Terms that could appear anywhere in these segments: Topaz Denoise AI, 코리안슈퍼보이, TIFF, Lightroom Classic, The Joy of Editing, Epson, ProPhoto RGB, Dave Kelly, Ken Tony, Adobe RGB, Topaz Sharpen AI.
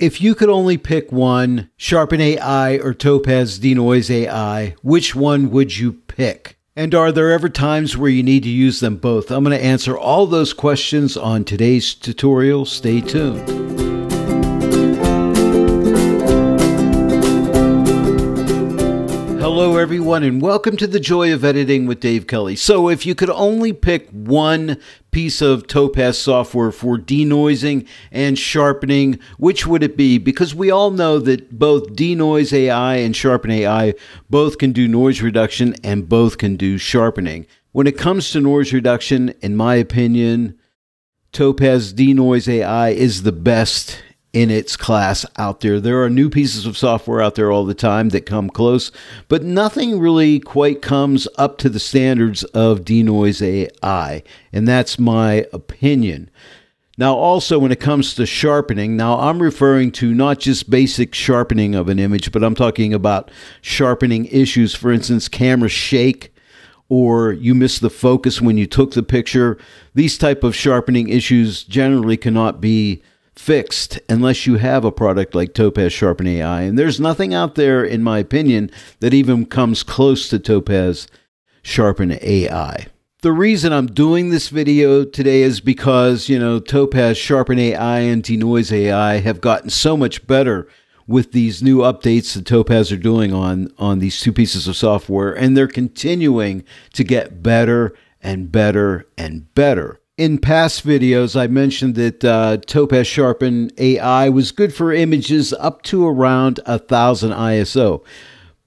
If you could only pick one, Sharpen AI or Topaz Denoise AI, which one would you pick? And are there ever times where you need to use them both? I'm going to answer all those questions on today's tutorial. Stay tuned. Hello everyone and welcome to The Joy of Editing with Dave Kelly. So if you could only pick one piece of Topaz software for denoising and sharpening, which would it be? Because we all know that both Denoise AI and Sharpen AI both can do noise reduction and both can do sharpening. When it comes to noise reduction, in my opinion, Topaz Denoise AI is the best in its class out there. There are new pieces of software out there all the time that come close, but nothing really quite comes up to the standards of Denoise AI, and that's my opinion. Now also when it comes to sharpening, now I'm referring to not just basic sharpening of an image, but I'm talking about sharpening issues, for instance, camera shake, or you missed the focus when you took the picture. These type of sharpening issues generally cannot be fixed unless you have a product like Topaz Sharpen AI, and there's nothing out there in my opinion that even comes close to Topaz Sharpen AI. The reason I'm doing this video today is because, you know, Topaz Sharpen AI and Denoise AI have gotten so much better with these new updates that Topaz are doing on these two pieces of software, and they're continuing to get better and better and better. In past videos, I mentioned that Topaz Sharpen AI was good for images up to around 1000 ISO.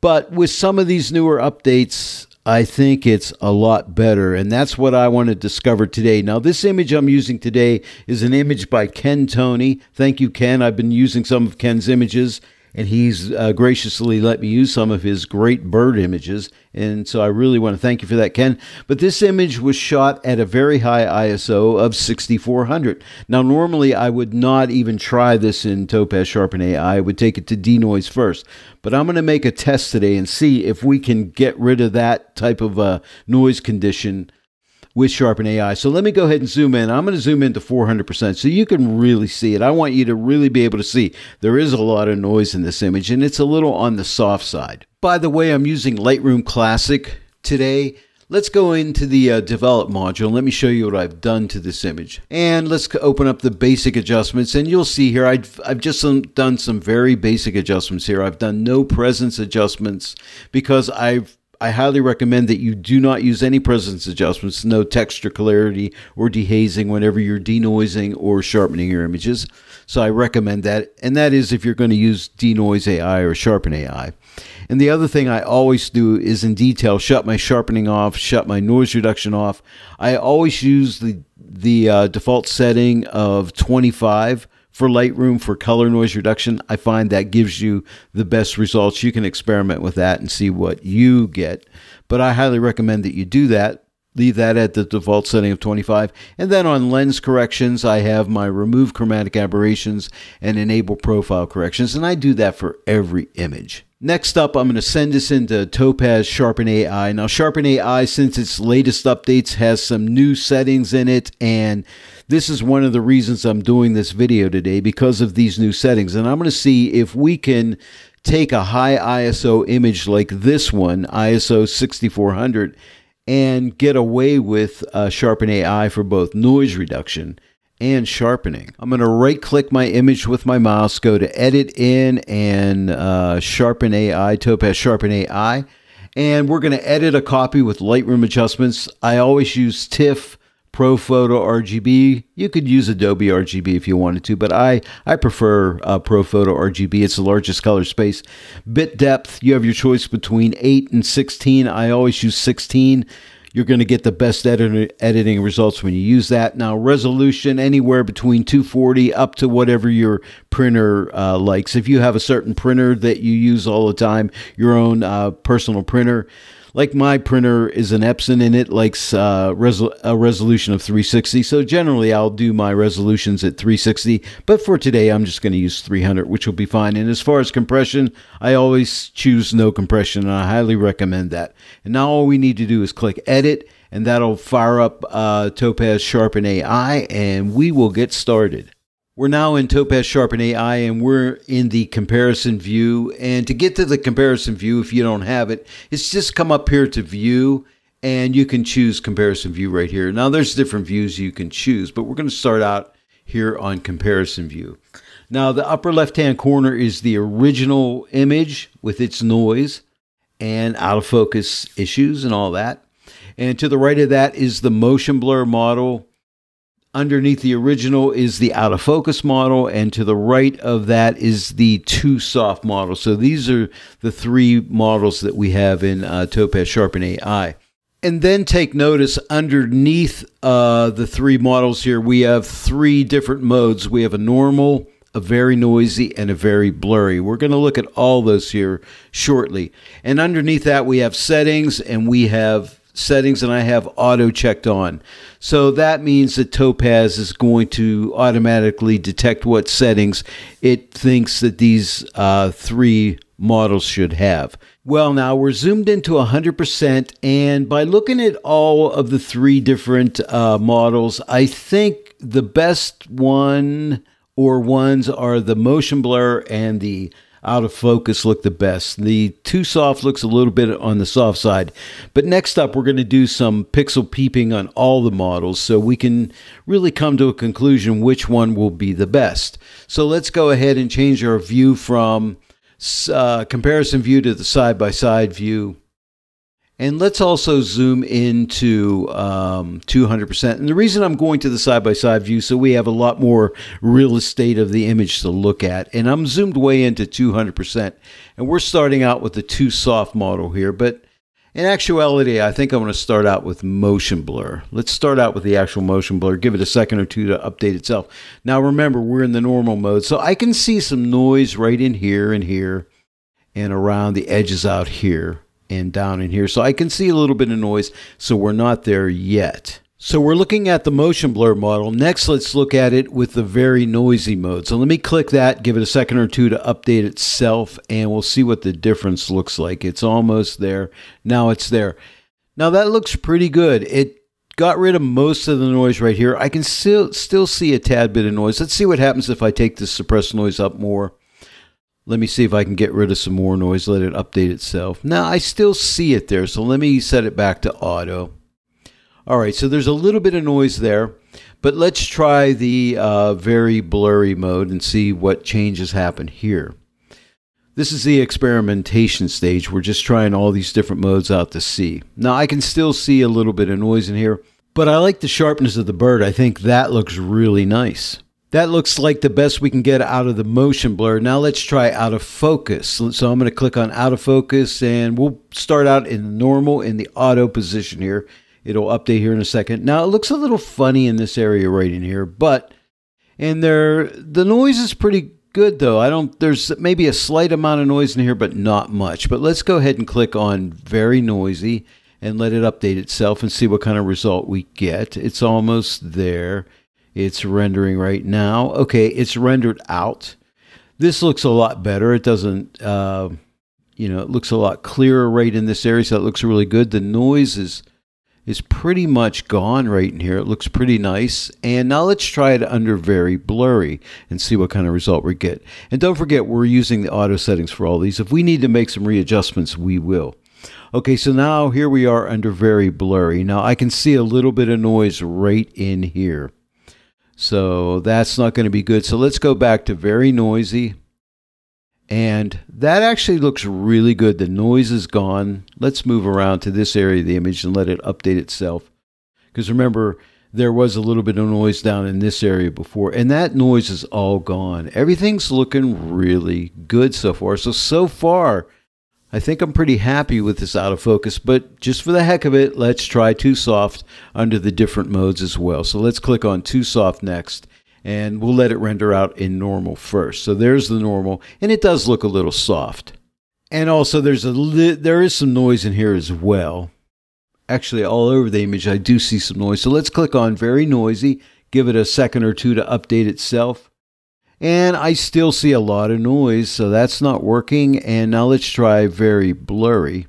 But with some of these newer updates, I think it's a lot better, and that's what I want to discover today. Now, this image I'm using today is an image by Ken Tony. Thank you, Ken. I've been using some of Ken's images, and he's graciously let me use some of his great bird images. And so I really want to thank you for that, Ken. But this image was shot at a very high ISO of 6400. Now, normally I would not even try this in Topaz Sharpen AI. I would take it to denoise first. But I'm going to make a test today and see if we can get rid of that type of noise condition with Sharpen AI. So let me go ahead and zoom in. I'm going to zoom into 400% so you can really see it. I want you to really be able to see there is a lot of noise in this image, and it's a little on the soft side. By the way, I'm using Lightroom Classic today. Let's go into the develop module. Let me show you what I've done to this image. And let's open up the basic adjustments, and you'll see here I've just done some very basic adjustments here. I've done no presence adjustments because I highly recommend that you do not use any presence adjustments, no texture, clarity, or dehazing whenever you're denoising or sharpening your images. So I recommend that, and that is if you're going to use Denoise AI or Sharpen AI. And the other thing I always do is in detail, shut my sharpening off, shut my noise reduction off. I always use the default setting of 25. For Lightroom, for color noise reduction, I find that gives you the best results. You can experiment with that and see what you get. But I highly recommend that you do that. Leave that at the default setting of 25. And then on lens corrections, I have my remove chromatic aberrations and enable profile corrections. And I do that for every image. Next up, I'm going to send this into Topaz Sharpen AI. Now, Sharpen AI, since its latest updates, has some new settings in it, and this is one of the reasons I'm doing this video today, because of these new settings. And I'm going to see if we can take a high ISO image like this one, ISO 6400, and get away with Sharpen AI for both noise reduction and sharpening. I'm going to right click my image with my mouse, go to edit in and Sharpen AI, Topaz Sharpen AI, and we're going to edit a copy with Lightroom adjustments. I always use TIFF, ProPhoto RGB. You could use Adobe RGB if you wanted to, but I prefer ProPhoto RGB. It's the largest color space. Bit depth, you have your choice between 8 and 16. I always use 16. You're going to get the best editing results when you use that. Now, resolution anywhere between 240 up to whatever your printer likes. If you have a certain printer that you use all the time, your own personal printer, like my printer is an Epson and it likes a resolution of 360. So generally I'll do my resolutions at 360, but for today I'm just going to use 300, which will be fine. And as far as compression, I always choose no compression, and I highly recommend that. And now all we need to do is click edit, and that'll fire up Topaz Sharpen AI, and we will get started. We're now in Topaz Sharpen AI and we're in the comparison view. And to get to the comparison view, if you don't have it, it's just come up here to view and you can choose comparison view right here. Now there's different views you can choose, but we're going to start out here on comparison view. Now the upper left-hand corner is the original image with its noise and out of focus issues and all that. And to the right of that is the motion blur model. Underneath the original is the out of focus model, and to the right of that is the too soft model. So these are the three models that we have in Topaz Sharpen AI. And then take notice underneath the three models here, we have three different modes. We have a normal, a very noisy, and a very blurry. We're going to look at all those here shortly. And underneath that we have settings, and we have settings, and I have auto checked on. So that means that Topaz is going to automatically detect what settings it thinks that these three models should have. Well, now we're zoomed into 100%, and by looking at all of the three different models, I think the best one or ones are the motion blur and the out of focus look the best. The too soft looks a little bit on the soft side. But next up, we're going to do some pixel peeping on all the models so we can really come to a conclusion which one will be the best. So let's go ahead and change our view from comparison view to the side-by-side view. And let's also zoom into 200%. And the reason I'm going to the side-by-side view, so we have a lot more real estate of the image to look at. And I'm zoomed way into 200%. And we're starting out with the too soft model here. But in actuality, I think I'm going to start out with motion blur. Let's start out with the actual motion blur. Give it a second or two to update itself. Now remember, we're in the normal mode. So I can see some noise right in here and here and around the edges out here and down in here. So I can see a little bit of noise, so we're not there yet. So we're looking at the motion blur model. Next, let's look at it with the very noisy mode. So let me click that, give it a second or two to update itself, and we'll see what the difference looks like. It's almost there. Now it's there. Now that looks pretty good. It got rid of most of the noise right here. I can still see a tad bit of noise. Let's see what happens if I take this suppressed noise up more. Let me see if I can get rid of some more noise, let it update itself. Now, I still see it there, so let me set it back to auto. All right, so there's a little bit of noise there, but let's try the very blurry mode and see what changes happen here. This is the experimentation stage. We're just trying all these different modes out to see. Now, I can still see a little bit of noise in here, but I like the sharpness of the bird. I think that looks really nice. That looks like the best we can get out of the motion blur. Now let's try out of focus. So I'm going to click on out of focus, and we'll start out in normal in the auto position here. It'll update here in a second. Now it looks a little funny in this area right in here, but the noise is pretty good though. There's maybe a slight amount of noise in here, but not much. But let's go ahead and click on very noisy and let it update itself and see what kind of result we get. It's almost there. It's rendering right now. Okay, it's rendered out. This looks a lot better. It doesn't, it looks a lot clearer right in this area, so it looks really good. The noise is pretty much gone right in here. It looks pretty nice. And now let's try it under very blurry and see what kind of result we get. And don't forget, we're using the auto settings for all these. If we need to make some readjustments, we will. Okay, so now here we are under very blurry. Now I can see a little bit of noise right in here. So that's not going to be good. So let's go back to very noisy. And that actually looks really good. The noise is gone. Let's move around to this area of the image and let it update itself. Because remember, there was a little bit of noise down in this area before. And that noise is all gone. Everything's looking really good so far. So far, I think I'm pretty happy with this out of focus, but just for the heck of it, let's try too soft under the different modes as well. So let's click on too soft next, and we'll let it render out in normal first. So there's the normal, and it does look a little soft. And also there is some noise in here as well. Actually, all over the image, I do see some noise. So let's click on very noisy, give it a second or two to update itself. And I still see a lot of noise, so that's not working. And now let's try very blurry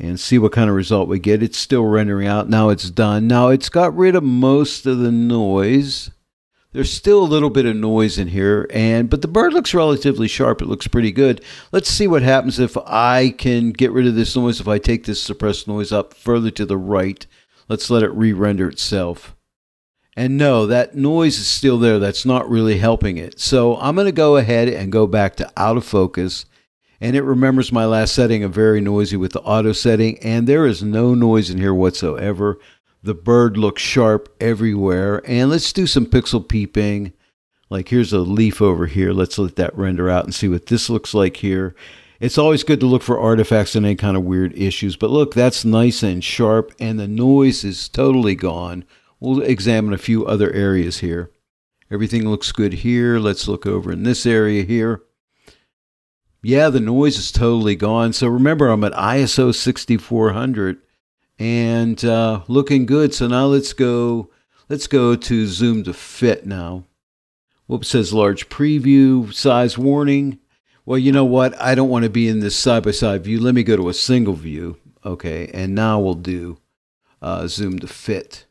and see what kind of result we get. It's still rendering out. Now it's done. Now it's got rid of most of the noise. There's still a little bit of noise in here, but the bird looks relatively sharp. It looks pretty good. Let's see what happens if I can get rid of this noise, if I take this suppressed noise up further to the right. Let's let it re-render itself. And no, that noise is still there. That's not really helping it. So I'm going to go ahead and go back to out of focus. And it remembers my last setting of very noisy with the auto setting. And there is no noise in here whatsoever. The bird looks sharp everywhere. And let's do some pixel peeping. Like here's a leaf over here. Let's let that render out and see what this looks like here. It's always good to look for artifacts and any kind of weird issues. But look, that's nice and sharp. And the noise is totally gone. We'll examine a few other areas here. Everything looks good here. Let's look over in this area here. Yeah, the noise is totally gone. So remember, I'm at ISO 6400. And looking good. So now let's go to zoom to fit now. Whoops, says large preview, size warning. Well, you know what? I don't want to be in this side-by-side view. Let me go to a single view. Okay, and now we'll do zoom to fit.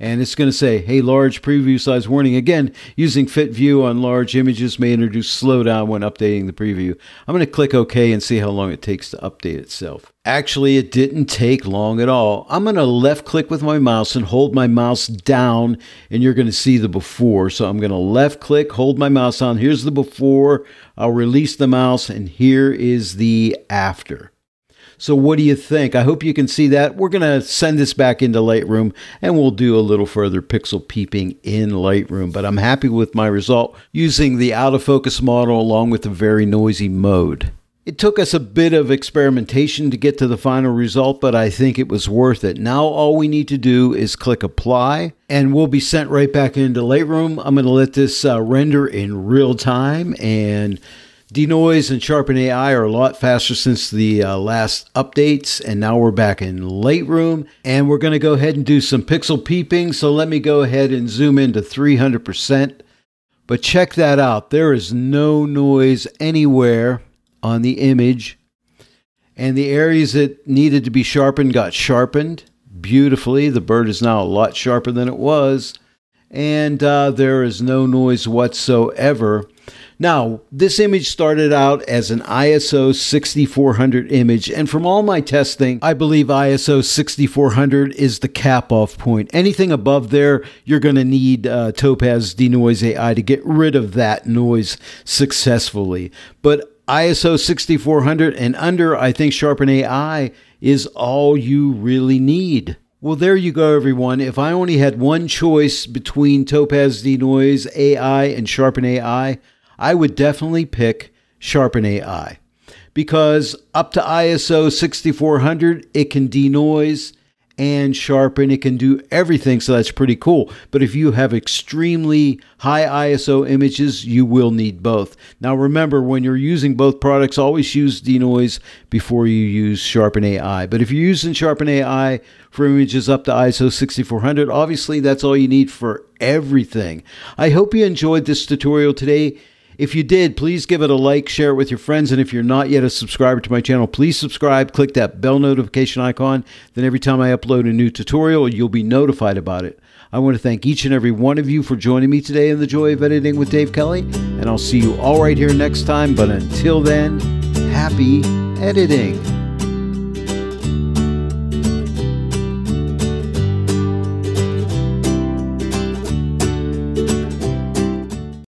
And it's going to say, hey, large preview size warning. Again, using fit view on large images may introduce slowdown when updating the preview. I'm going to click OK and see how long it takes to update itself. Actually, it didn't take long at all. I'm going to left click with my mouse and hold my mouse down, and you're going to see the before. So I'm going to left click, hold my mouse down. Here's the before. I'll release the mouse, and here is the after. So what do you think? I hope you can see that. We're going to send this back into Lightroom, and we'll do a little further pixel peeping in Lightroom. But I'm happy with my result using the out of focus model along with the very noisy mode. It took us a bit of experimentation to get to the final result, but I think it was worth it. Now all we need to do is click apply, and we'll be sent right back into Lightroom. I'm going to let this render in real time, and Denoise and Sharpen AI are a lot faster since the last updates, and now we're back in Lightroom, and we're going to go ahead and do some pixel peeping. So let me go ahead and zoom into 300%, but check that out. There is no noise anywhere on the image, and the areas that needed to be sharpened got sharpened beautifully. The bird is now a lot sharper than it was, and there is no noise whatsoever. Now, this image started out as an ISO 6400 image, and from all my testing, I believe ISO 6400 is the cap-off point. Anything above there, you're going to need Topaz Denoise AI to get rid of that noise successfully. But ISO 6400 and under, I think Sharpen AI is all you really need. Well, there you go, everyone. If I only had one choice between Topaz Denoise AI and Sharpen AI, I would definitely pick Sharpen AI, because up to ISO 6400, it can denoise and sharpen. It can do everything, so that's pretty cool. But if you have extremely high ISO images, you will need both. Now remember, when you're using both products, always use denoise before you use Sharpen AI. But if you're using Sharpen AI for images up to ISO 6400, obviously that's all you need for everything. I hope you enjoyed this tutorial today. If you did, please give it a like, share it with your friends, and if you're not yet a subscriber to my channel, please subscribe, click that bell notification icon, then every time I upload a new tutorial, you'll be notified about it. I want to thank each and every one of you for joining me today in The Joy of Editing with Dave Kelly, and I'll see you all right here next time, but until then, happy editing.